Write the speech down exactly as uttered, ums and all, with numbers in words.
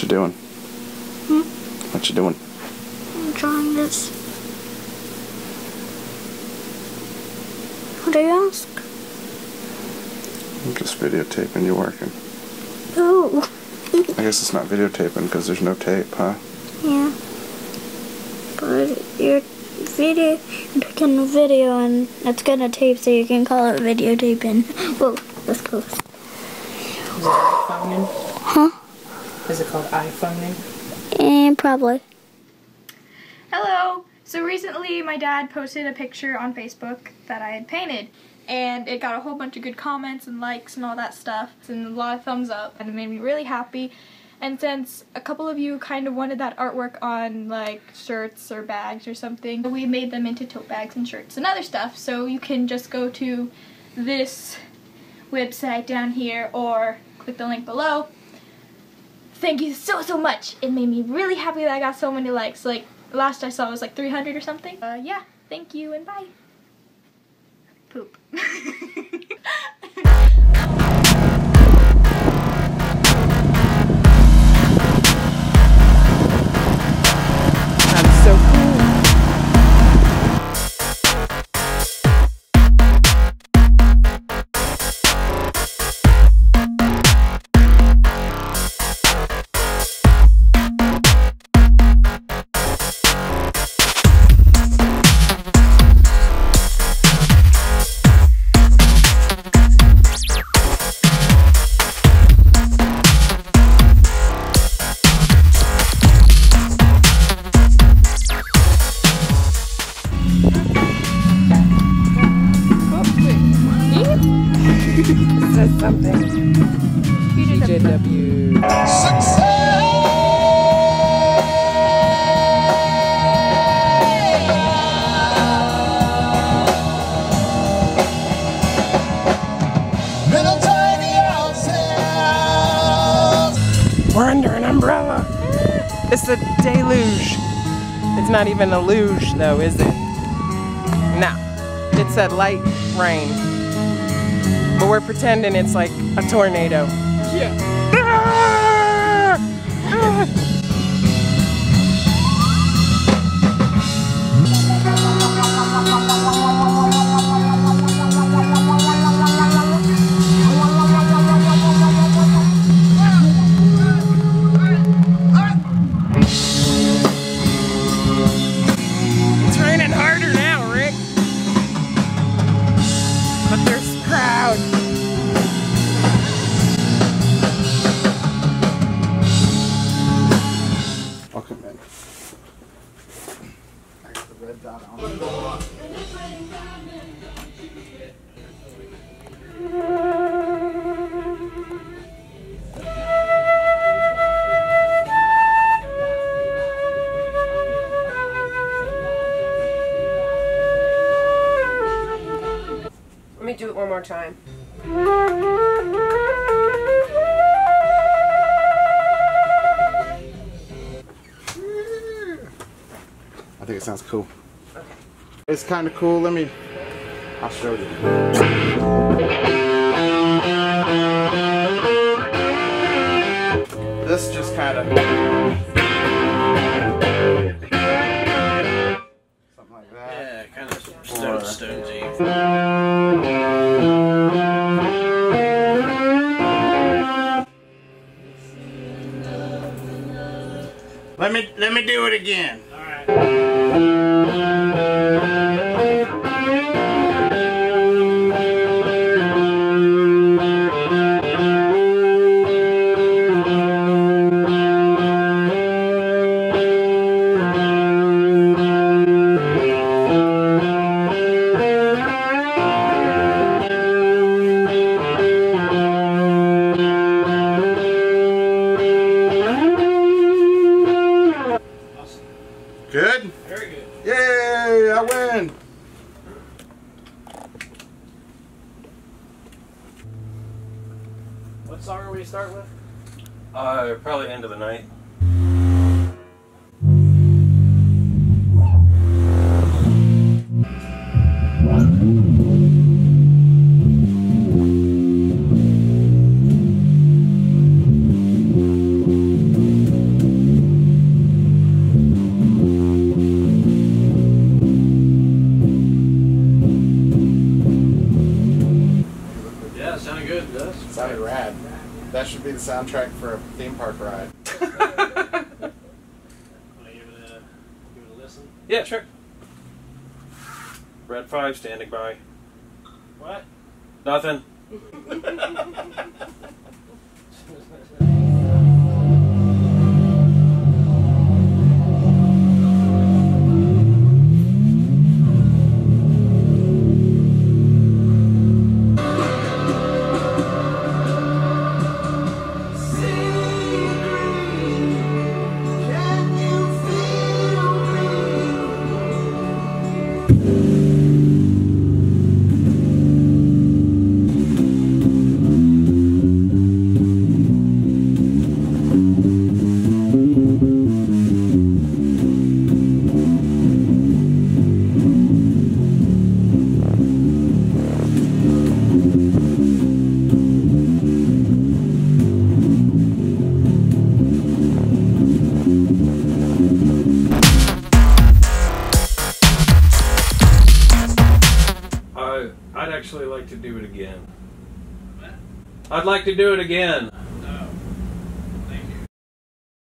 What you doing? Hmm? What you doing? I'm drawing this. What do you ask? I'm just videotaping you working. Ooh. I guess it's not videotaping because there's no tape, huh? Yeah. But you're video taking a video and it's gonna tape, so you can call it videotaping. Whoa, that's close. Is it iPhoning? Huh? Is it called iPhoning? And probably. Hello. So recently my dad posted a picture on Facebook that I had painted, and it got a whole bunch of good comments and likes and all that stuff, and a lot of thumbs up, and it made me really happy. And since a couple of you kind of wanted that artwork on like shirts or bags or something, we made them into tote bags and shirts and other stuff. So you can just go to this website down here or click the link below. Thank you so, so much. It made me really happy that I got so many likes. Like last I saw was like three hundred or something. Uh, yeah, thank you and bye. Poop. Said something. B J W. Success! We're under an umbrella. It's a deluge. It's not even a luge though, is it? No. It's a light rain. But we're pretending it's like a tornado. Yeah. Ah! Ah! Let me do it one more time. I think it sounds cool. Okay. It's kind of cool. Let me, I'll show you. This just kind of. Let me let me do it again. All right. Good? Very good. Yay, I win! What song are we to start with? Uh, probably End of the Night. sounded good. It does. It sounded rad. That should be the soundtrack for a theme park ride. Want to give it a, give it a listen? Yeah, sure. Red five, standing by. What? Nothing. I'd actually like to do it again. I'd like to do it again.